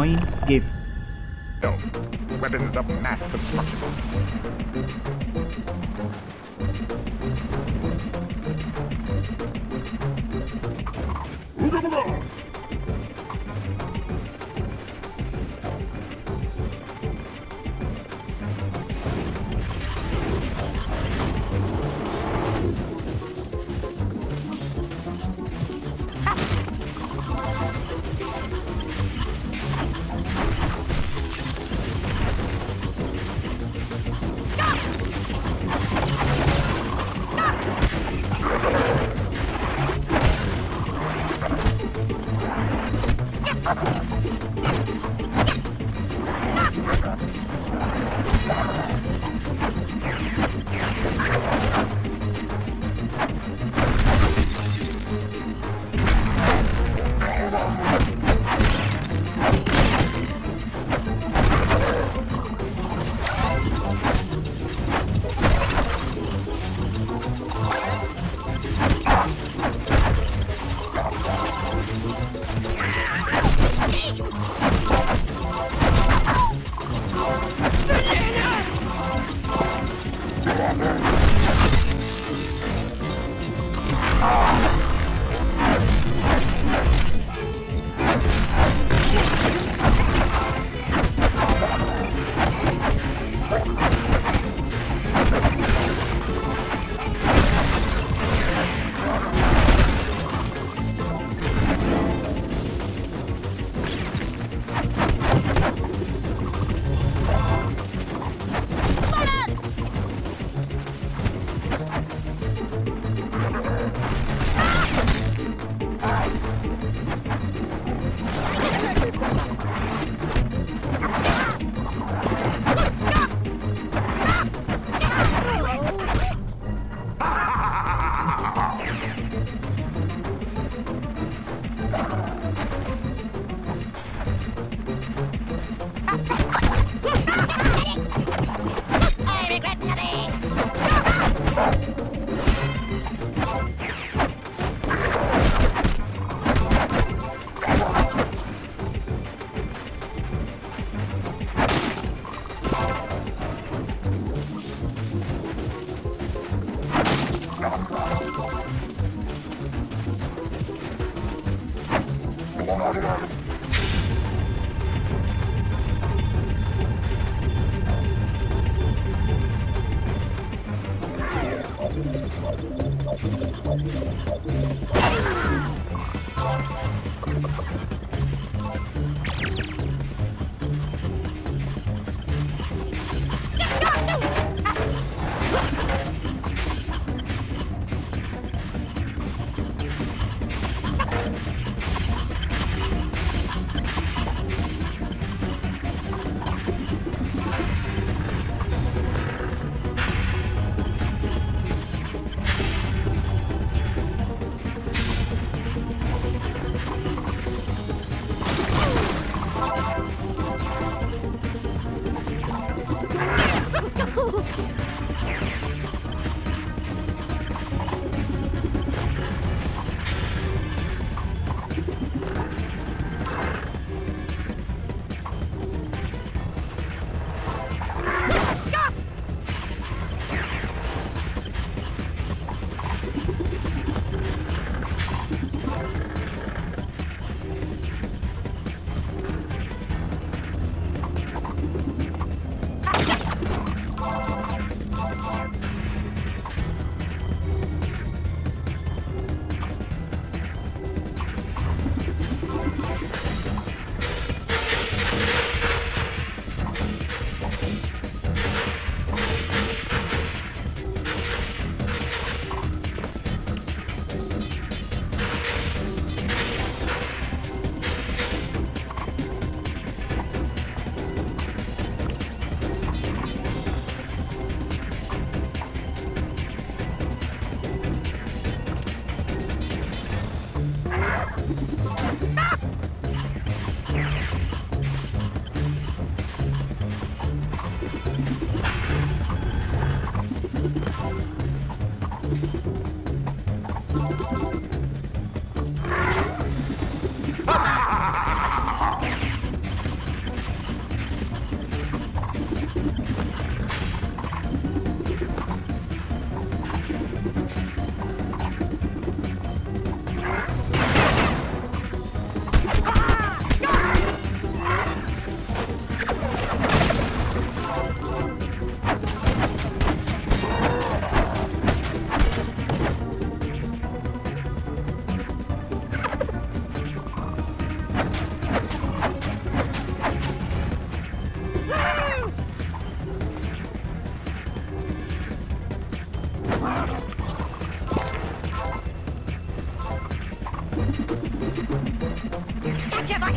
Mine Gate. No. Weapons of mass construction.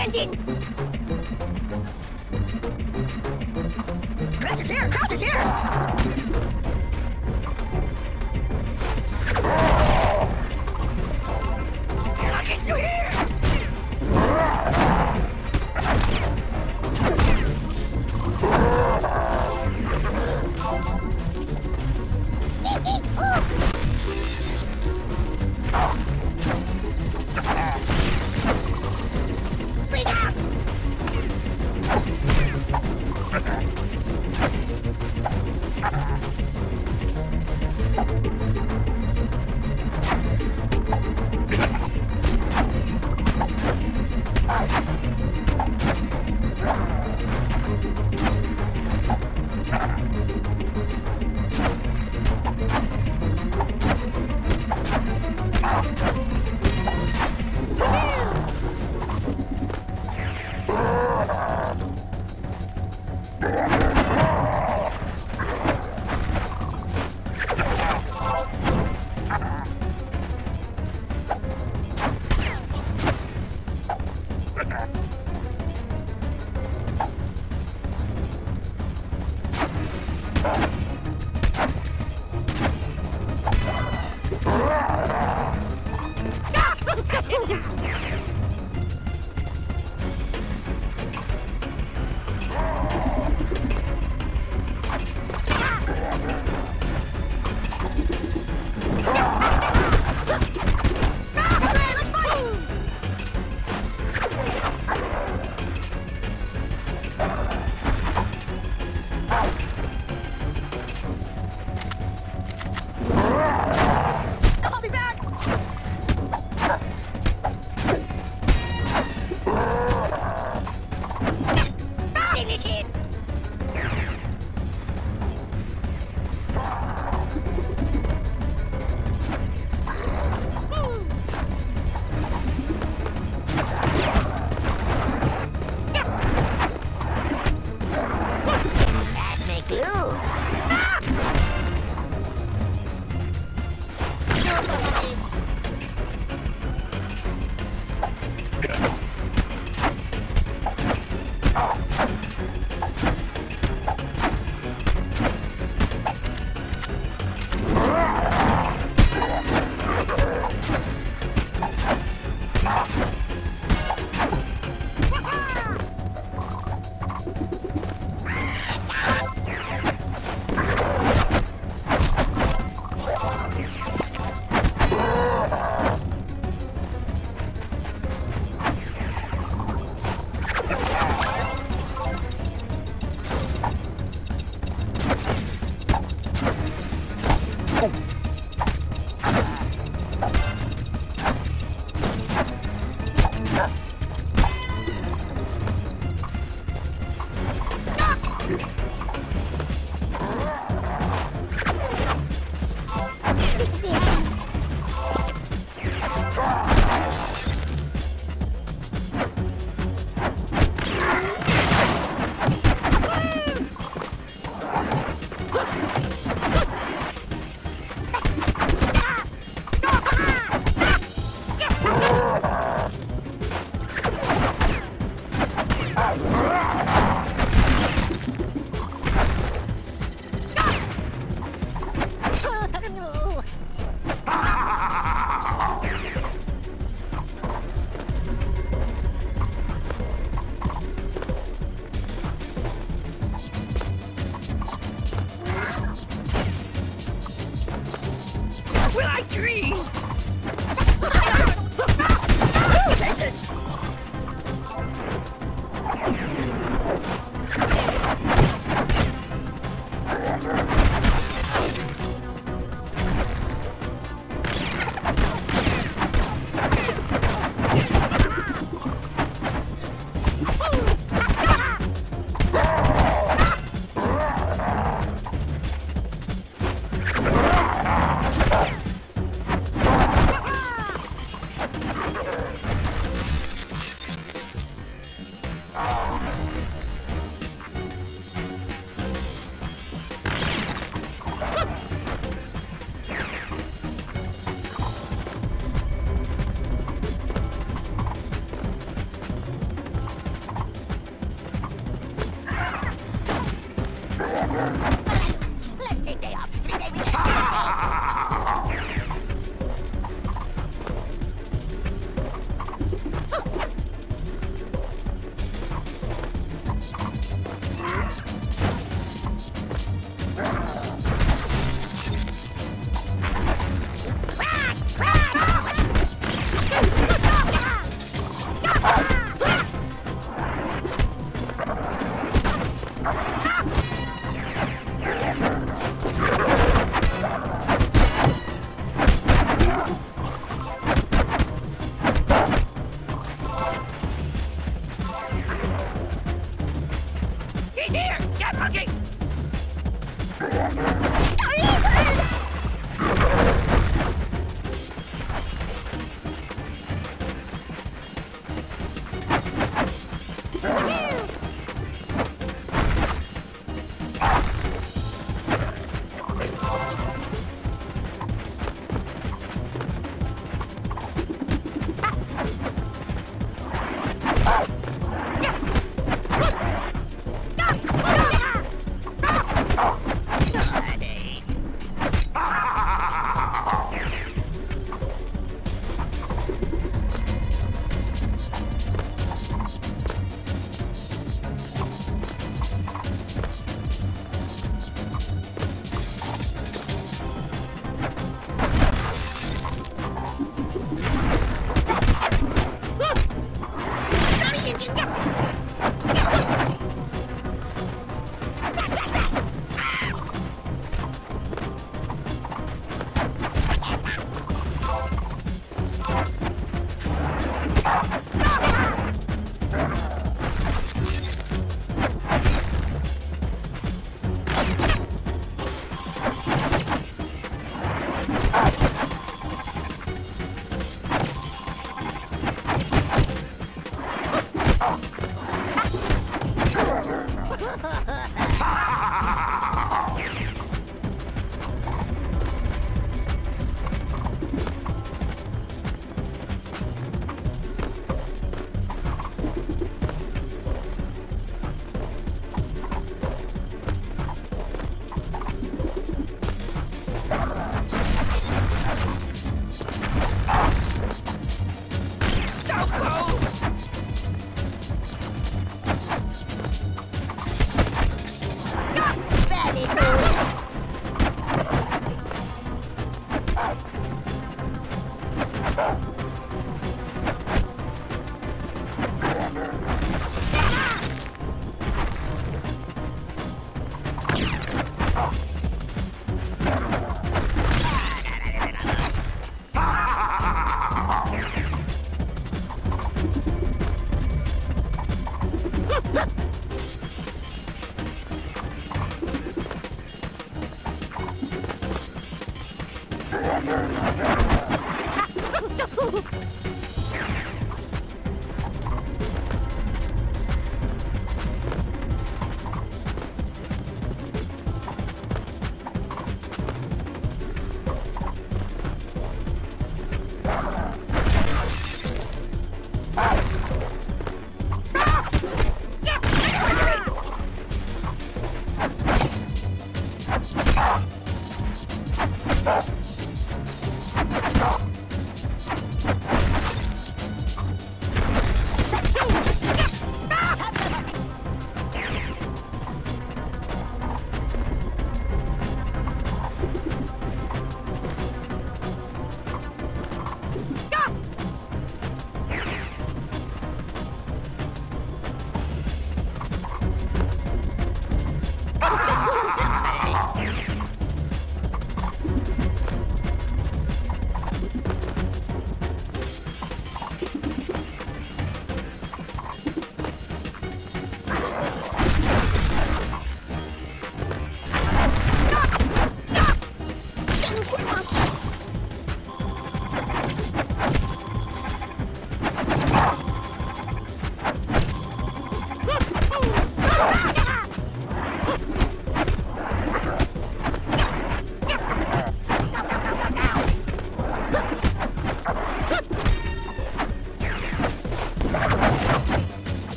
engine! Crash is here! Crash is here!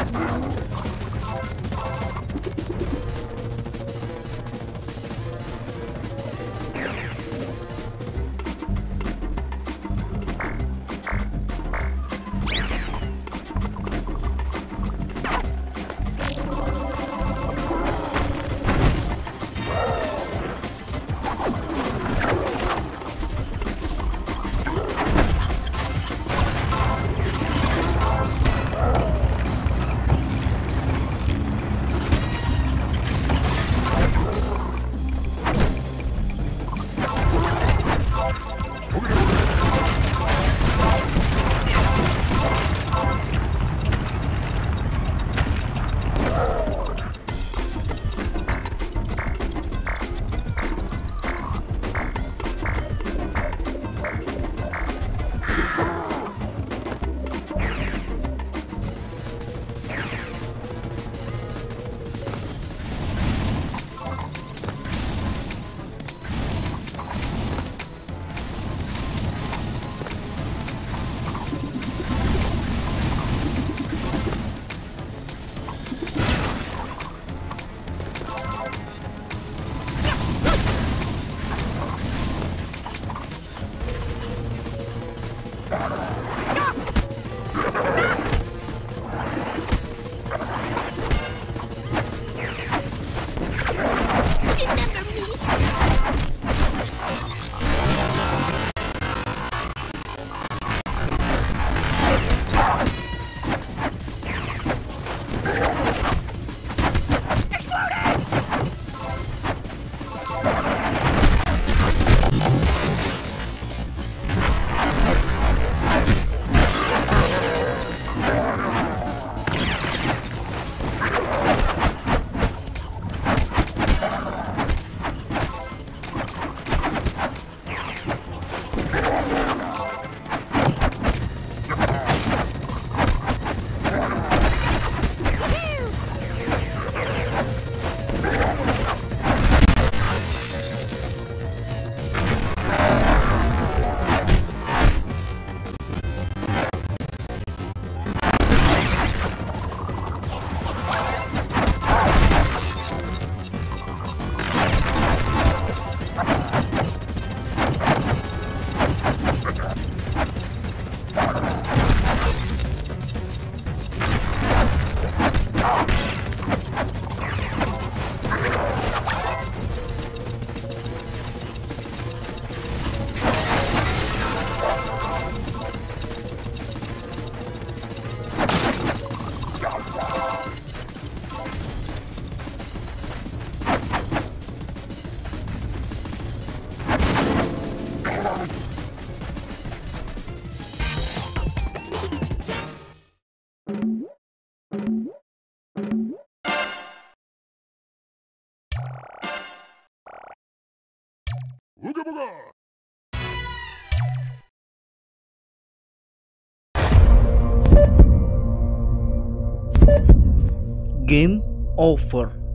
Ooga booga! Game over.